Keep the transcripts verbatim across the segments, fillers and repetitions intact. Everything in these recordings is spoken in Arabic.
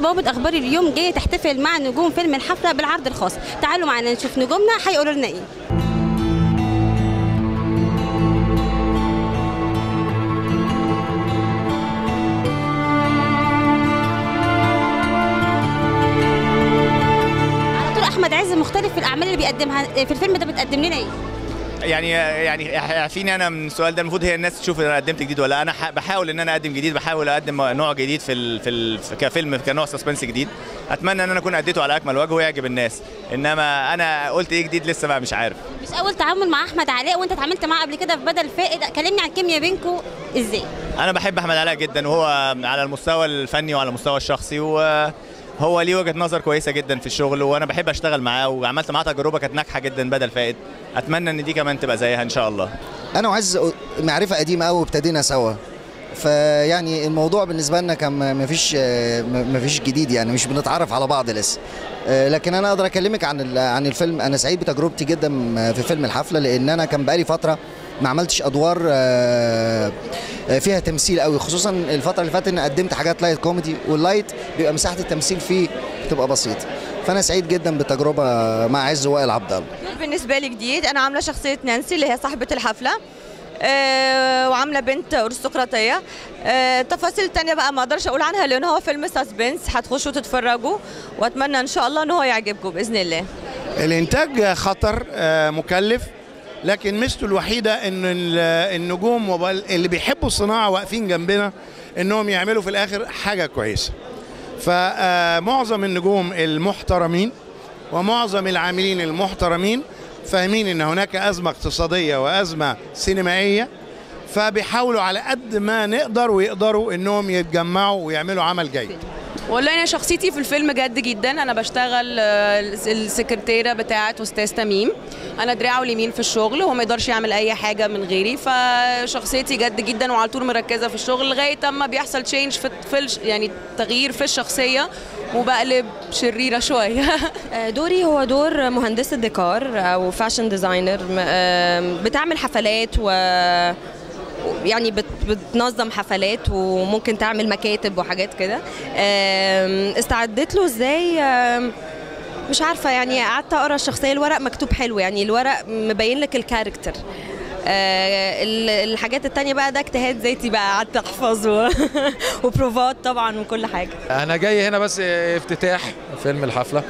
النهارده بوابة اخبار اليوم جايه تحتفل مع نجوم فيلم الحفلة بالعرض الخاص، تعالوا معنا نشوف نجومنا هيقولوا لنا ايه. على طول احمد عز مختلف في الاعمال اللي بيقدمها، في الفيلم ده بتقدم لنا ايه؟ يعني يعني اعفيني انا من السؤال ده، المفروض هي الناس تشوف انا قدمت جديد ولا. انا بحاول ان انا اقدم جديد، بحاول اقدم نوع جديد في ال في ال كفيلم، كنوع سسبنس جديد. اتمنى ان انا اكون اديته على اكمل وجه ويعجب الناس، انما انا قلت ايه جديد لسه بقى مش عارف. مش اول تعامل مع احمد علاء، وانت اتعاملت معاه قبل كده في بدل فائده، كلمني عن الكيمياء بينكم ازاي؟ انا بحب احمد علاء جدا، وهو على المستوى الفني وعلى المستوى الشخصي، و هو ليه وجهه نظر كويسه جدا في الشغل، وانا بحب اشتغل معاه، وعملت معاه تجربه كانت ناجحه جدا بدل فائد، اتمنى ان دي كمان تبقى زيها ان شاء الله. انا وعز معرفه قديمه قوي، وابتدينا سوا، فيعني الموضوع بالنسبه لنا كان مفيش مفيش جديد، يعني مش بنتعرف على بعض لسه. لكن انا اقدر اكلمك عن عن الفيلم. انا سعيد بتجربتي جدا في فيلم الحفله، لان انا كان بقالي فتره ما عملتش ادوار فيها تمثيل قوي، خصوصا الفتره اللي فاتت ان قدمت حاجات لايت كوميدي، واللايت بيبقى مساحه التمثيل فيه بتبقى بسيطه. فانا سعيد جدا بالتجربه مع عز وائل عبد الله. بالنسبه لي جديد، انا عامله شخصيه نانسي اللي هي صاحبه الحفله، أه وعامله بنت ارستقراطيه. أه التفاصيل الثانيه بقى ما اقدرش اقول عنها، لان هو فيلم سسبنس، هتخشوا تتفرجوا، واتمنى ان شاء الله ان هو يعجبكم باذن الله. الانتاج خطر، أه مكلف، لكن ميزته الوحيده ان النجوم اللي بيحبوا الصناعه واقفين جنبنا انهم يعملوا في الاخر حاجه كويسه. فمعظم النجوم المحترمين ومعظم العاملين المحترمين فاهمين ان هناك ازمه اقتصاديه وازمه سينمائيه، فبيحاولوا على قد ما نقدر ويقدروا انهم يتجمعوا ويعملوا عمل جيد. والله انا شخصيتي في الفيلم جد جدا، انا بشتغل السكرتيره بتاعه استاذ تميم، انا دراعه اليمين في الشغل، وهو ما يقدرش يعمل اي حاجه من غيري، فشخصيتي جد جدا وعلى طول مركزه في الشغل، لغايه اما بيحصل تشينج في يعني تغيير في الشخصيه، وبقلب شريره شويه. دوري هو دور مهندسه ديكور او فاشن ديزاينر، بتعمل حفلات و يعني بتنظم حفلات، وممكن تعمل مكاتب وحاجات كده. استعدت له ازاي؟ مش عارفه، يعني قعدت اقرا الشخصيه، الورق مكتوب حلو، يعني الورق مبين لك الكاركتر. الحاجات التانية بقى ده اجتهاد ذاتي بقى، قعدت احفظ وبروفات طبعا وكل حاجه. انا جاي هنا بس افتتاح فيلم الحفله،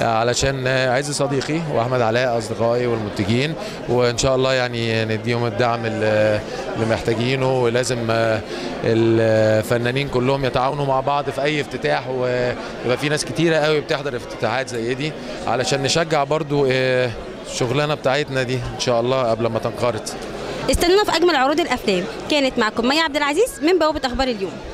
علشان عز صديقي واحمد علاء اصدقائي والمنتجين، وان شاء الله يعني نديهم الدعم اللي محتاجينه، ولازم الفنانين كلهم يتعاونوا مع بعض في اي افتتاح، ويبقى في ناس كتيره قوي بتحضر افتتاحات زي دي، علشان نشجع برضو الشغلانه بتاعتنا دي ان شاء الله قبل ما تنقرض. استنونا في اجمل عروض الافلام، كانت معكم ميار عبدالعزيز من بوابة اخبار اليوم.